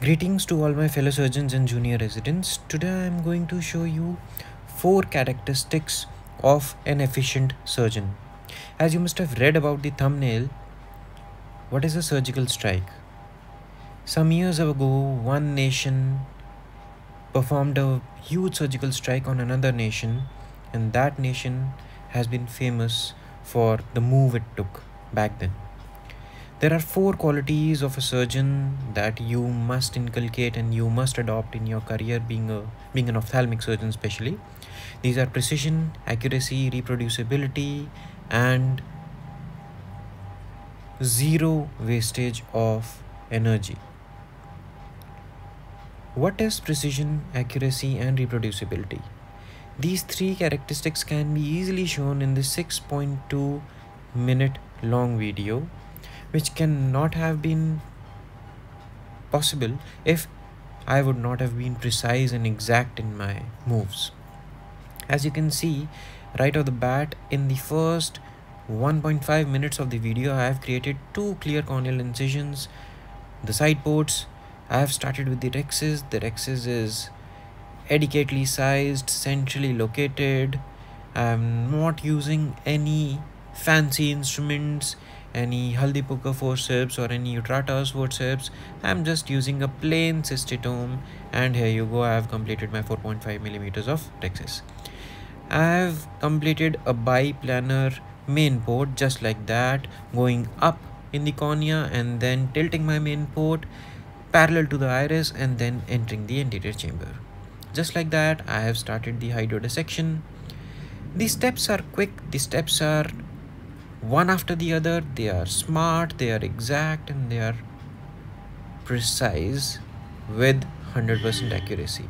Greetings to all my fellow surgeons and junior residents. Today I am going to show you 4 characteristics of an efficient surgeon. As you must have read about the thumbnail, what is a surgical strike? Some years ago, one nation performed a huge surgical strike on another nation, and that nation has been famous for the move it took back then. There are 4 qualities of a surgeon that you must inculcate and you must adopt in your career being an ophthalmic surgeon especially. These are precision, accuracy, reproducibility, and zero wastage of energy. What is precision, accuracy, and reproducibility? These 3 characteristics can be easily shown in the 6.2-minute long video, which cannot have been possible if I would not have been precise and exact in my moves. As you can see, right off the bat, in the first 1.5 minutes of the video, I have created 2 clear corneal incisions, the side ports. I have started with the rhexis. The rhexis is adequately sized, centrally located. I am not using any fancy instruments, any Haldipoka forceps or any Utrata forceps. I'm just using a plain cystitome, and here you go, I have completed my 4.5 mm of trexus. I have completed a bi planar main port just like that, going up in the cornea and then tilting my main port parallel to the iris and then entering the anterior chamber. Just like that, I have started the hydro dissection. The steps are quick, the steps are one after the other, they are smart, they are exact, and they are precise with 100% accuracy.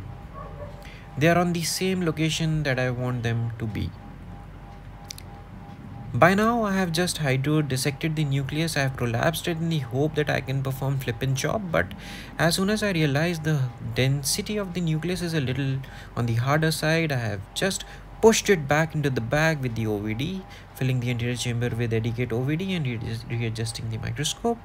They are on the same location that I want them to be. By now, I have just hydro dissected the nucleus. I have prolapsed it in the hope that I can perform flip and chop, but as soon as I realized the density of the nucleus is a little on the harder side, I have just pushed it back into the bag with the OVD, filling the anterior chamber with adequate OVD and readjusting the microscope.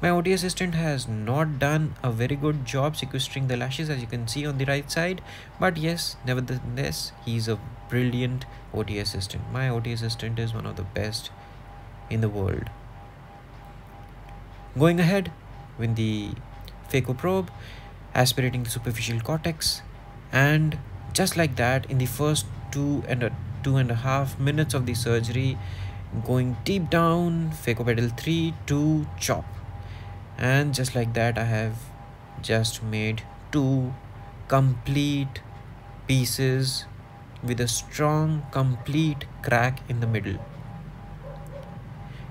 My OT assistant has not done a very good job sequestering the lashes, as you can see on the right side, but yes, nevertheless, he is a brilliant OT assistant. My OT assistant is one of the best in the world. Going ahead with the phaco probe, aspirating the superficial cortex, and just like that, in the first 2.5 minutes of the surgery, going deep down, phacopedal 3, 2, chop, and just like that, I have just made 2 complete pieces with a strong complete crack in the middle.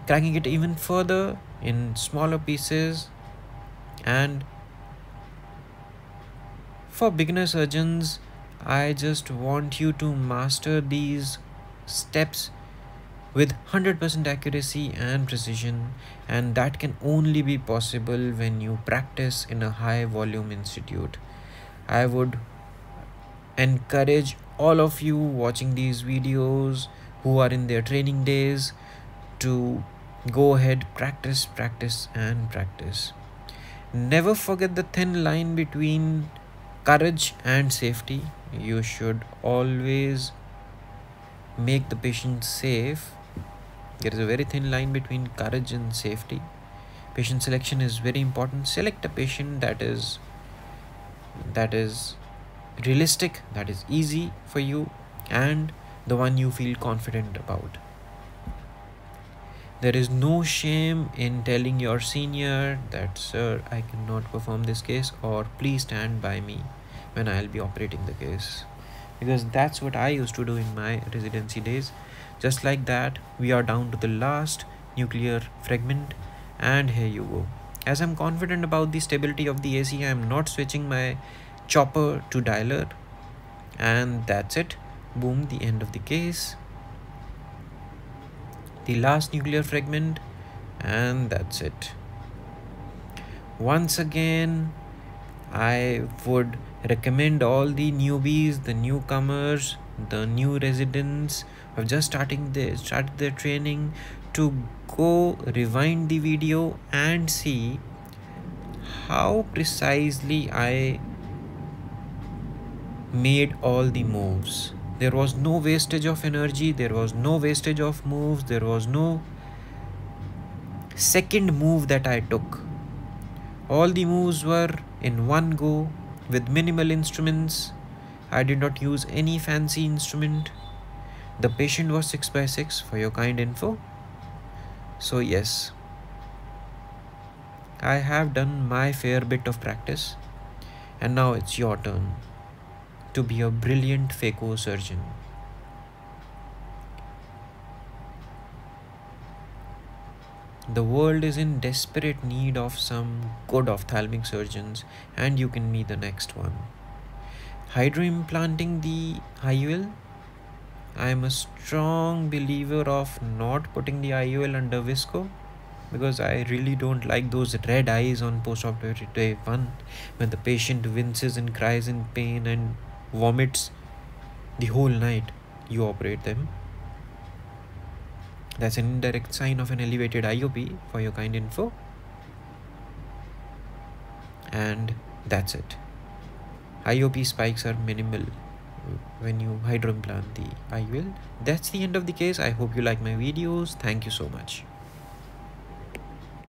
Cracking it even further in smaller pieces, and for beginner surgeons, I just want you to master these steps with 100% accuracy and precision, and that can only be possible when you practice in a high volume institute. I would encourage all of you watching these videos who are in their training days to go ahead, practice, practice, and practice. Never forget the thin line between courage and safety. You should always make the patient safe. There is a very thin line between courage and safety. Patient selection is very important. Select a patient that is realistic, that is easy for you, and the one you feel confident about. There is no shame in telling your senior that, sir, I cannot perform this case, or please stand by me when I'll be operating the case, because that's what I used to do in my residency days. Just like that, we are down to the last nuclear fragment, and here you go. As I'm confident about the stability of the AC, I'm not switching my chopper to dialer, and that's it. Boom, the end of the case, the last nuclear fragment, and that's it. Once again, I would recommend all the newbies, the newcomers, the new residents who have just started their training to go rewind the video and see how precisely I made all the moves. There was no wastage of energy, there was no wastage of moves, there was no second move that I took. All the moves were in one go with minimal instruments. I did not use any fancy instrument. The patient was 6x6 for your kind info. So yes, I have done my fair bit of practice, and now it's your turn to be a brilliant phaco surgeon. The world is in desperate need of some good ophthalmic surgeons, and you can be the next one. Hydro implanting the IOL. I am a strong believer of not putting the IOL under visco, because I really don't like those red eyes on postoperative day 1 when the patient winces and cries in pain and vomits the whole night you operate them. That's an indirect sign of an elevated IOP for your kind info. And that's it. IOP spikes are minimal when you hydro implant the IOL. That's the end of the case. I hope you like my videos. Thank you so much.